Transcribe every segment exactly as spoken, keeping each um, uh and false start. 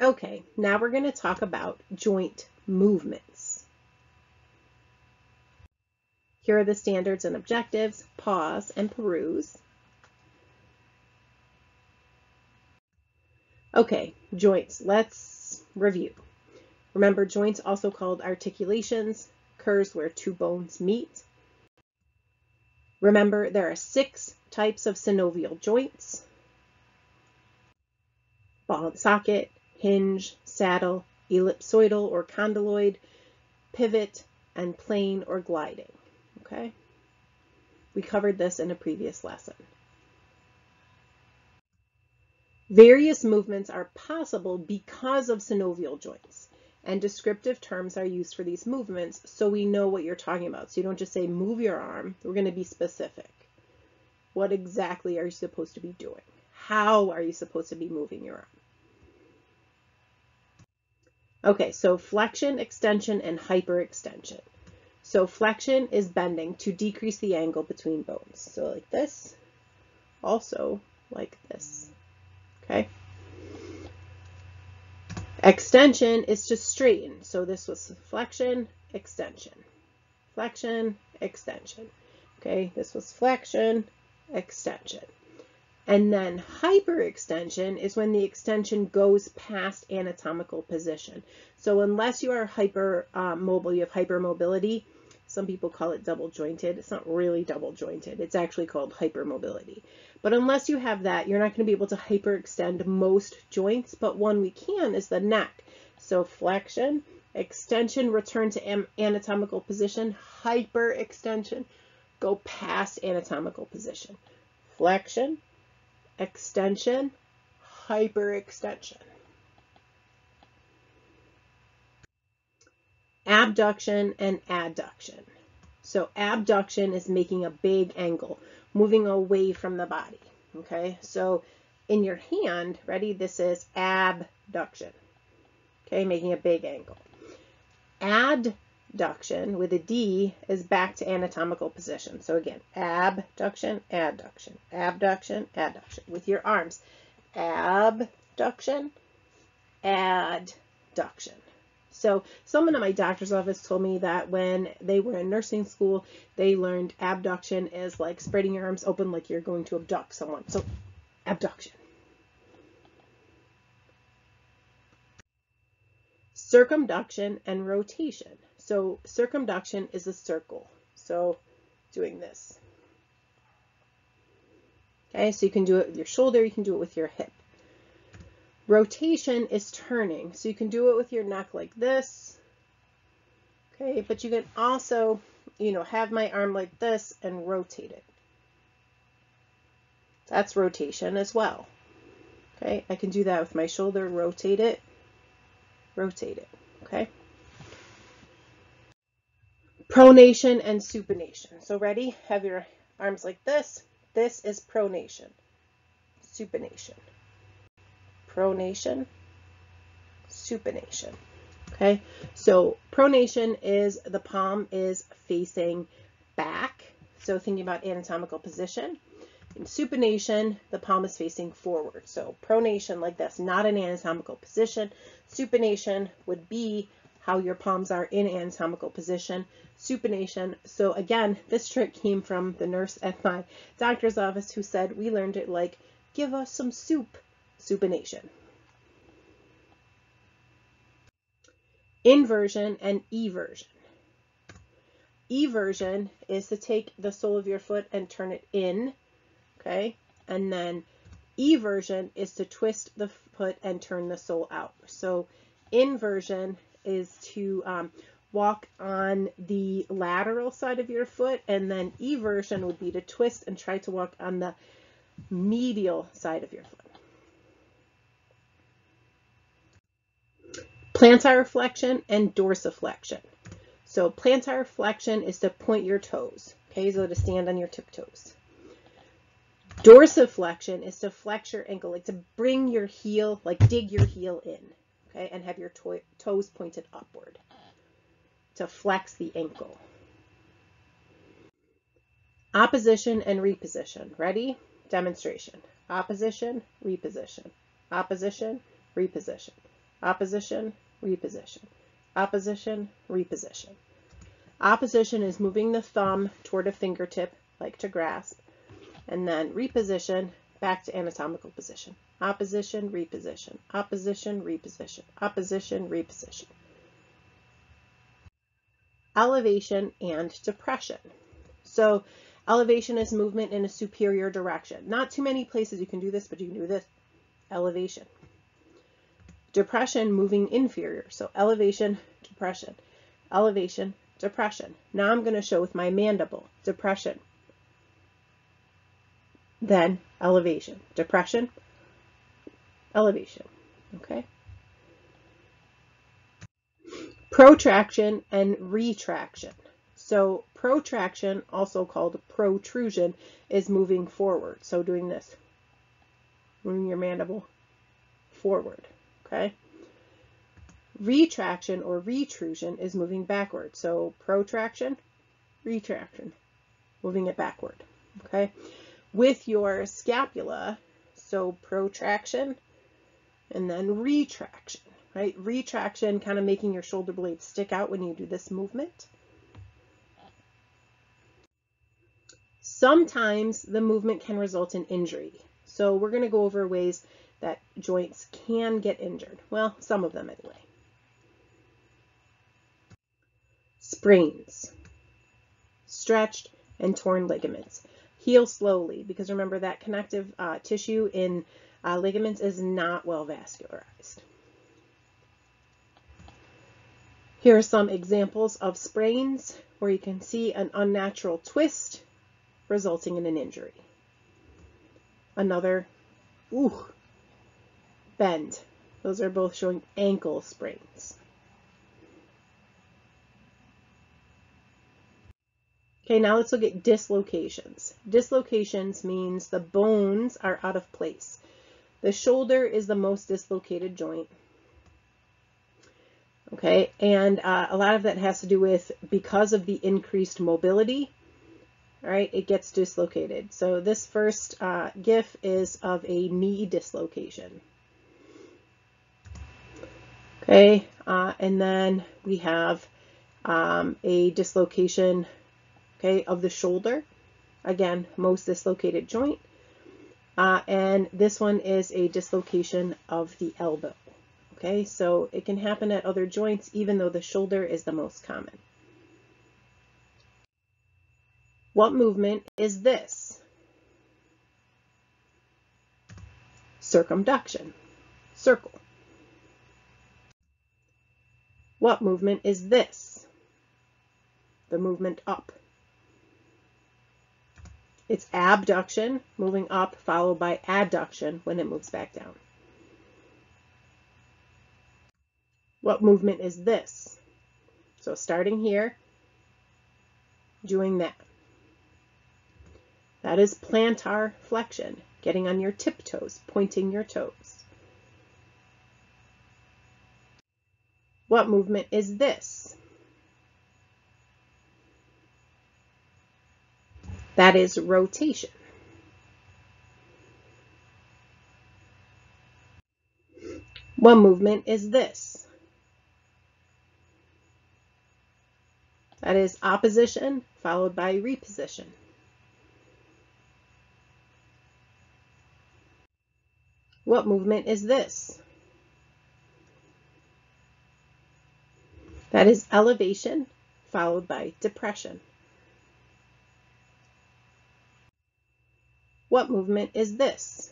Okay, now we're going to talk about joint movements. Here are the standards and objectives. Pause and peruse. Okay, joints. Let's review. Remember, joints, also called articulations, occurs where two bones meet. Remember, there are six types of synovial joints: ball and socket, hinge, saddle, ellipsoidal or condyloid, pivot, and plane or gliding. Okay? We covered this in a previous lesson. Various movements are possible because of synovial joints, and descriptive terms are used for these movements so we know what you're talking about. So you don't just say move your arm. We're going to be specific. What exactly are you supposed to be doing? How are you supposed to be moving your arm? Okay, so flexion, extension, and hyperextension. So flexion is bending to decrease the angle between bones. So like this, also like this, okay? Extension is to straighten. So this was flexion, extension, flexion, extension. Okay, this was flexion, extension. And then hyperextension is when the extension goes past anatomical position. So unless you are hyper uh, mobile, you have hypermobility. Some people call it double jointed. It's not really double jointed. It's actually called hypermobility. But unless you have that, you're not going to be able to hyperextend most joints. But one we can is the neck. So flexion, extension, return to anatomical position. Hyperextension, go past anatomical position. Flexion, extension, hyperextension. Abduction and adduction. So abduction is making a big angle, moving away from the body, okay? So in your hand, ready, this is abduction, okay, making a big angle. Adduction with a D is back to anatomical position. So again, abduction, adduction, abduction, adduction with your arms. Abduction, adduction. So someone at my doctor's office told me that when they were in nursing school, they learned abduction is like spreading your arms open like you're going to abduct someone. So abduction. Circumduction and rotation. So circumduction is a circle. So doing this. Okay, so you can do it with your shoulder, you can do it with your hip. Rotation is turning, so you can do it with your neck like this, okay, but you can also, you know, have my arm like this and rotate it. That's rotation as well, okay? I can do that with my shoulder, rotate it, rotate it, okay? Pronation and supination. So ready? Have your arms like this. This is pronation, supination. Pronation, supination, okay? So pronation is the palm is facing back, so thinking about anatomical position. In supination, the palm is facing forward. So pronation like this, not an anatomical position. Supination would be how your palms are in anatomical position. Supination, so again, this trick came from the nurse at my doctor's office who said, we learned it like, give us some soup. Supination. Inversion and eversion. Eversion is to take the sole of your foot and turn it in, okay? And then eversion is to twist the foot and turn the sole out. So inversion is to um, walk on the lateral side of your foot, and then eversion would be to twist and try to walk on the medial side of your foot. Plantar flexion and dorsiflexion. So plantar flexion is to point your toes, okay, so to stand on your tiptoes. Dorsiflexion is to flex your ankle, like to bring your heel, like dig your heel in, okay, and have your to toes pointed upward to flex the ankle. Opposition and reposition. Ready? Demonstration. Opposition, reposition. Opposition, reposition. Opposition, reposition. Opposition, reposition. Opposition is moving the thumb toward a fingertip, like to grasp, and then reposition back to anatomical position. Opposition, reposition. Opposition, reposition. Opposition, reposition. Elevation and depression. So elevation is movement in a superior direction. Not too many places you can do this, but you can do this. Elevation. Depression, moving inferior. So elevation, depression. Elevation, depression. Now I'm going to show with my mandible. Depression. Then elevation. Depression. Elevation. Okay. Protraction and retraction. So protraction, also called protrusion, is moving forward. So doing this, moving your mandible forward. Okay. Retraction or retrusion is moving backward. So protraction, retraction, moving it backward. Okay. With your scapula, so protraction and then retraction. Right? Retraction, kind of making your shoulder blades stick out when you do this movement. Sometimes the movement can result in injury. So we're going to go over ways that joints can get injured. Well, some of them anyway. Sprains, stretched and torn ligaments. Heal slowly, because remember that connective uh, tissue in uh, ligaments is not well vascularized. Here are some examples of sprains where you can see an unnatural twist resulting in an injury. Another ooh, bend. Those are both showing ankle sprains. Okay, now let's look at dislocations. Dislocations means the bones are out of place. The shoulder is the most dislocated joint. Okay, and uh, a lot of that has to do with, because of the increased mobility, all right, it gets dislocated. So this first uh, GIF is of a knee dislocation. Okay, uh, and then we have um, a dislocation, okay, of the shoulder. Again, most dislocated joint. Uh, and this one is a dislocation of the elbow. Okay, so it can happen at other joints, even though the shoulder is the most common. What movement is this? Circumduction, circle. What movement is this? The movement up. It's abduction, moving up, followed by adduction when it moves back down. What movement is this? So starting here, doing that. That is plantar flexion, getting on your tiptoes, pointing your toes. What movement is this? That is rotation. What movement is this? That is opposition followed by reposition. What movement is this? That is elevation followed by depression. What movement is this?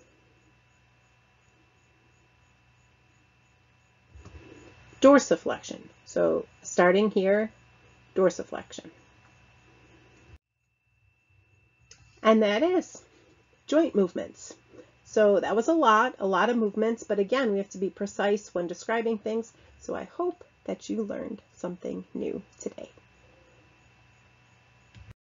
Dorsiflexion. So starting here, dorsiflexion. And that is joint movements. So that was a lot, a lot of movements, but again, we have to be precise when describing things. So I hope that you learned something new today.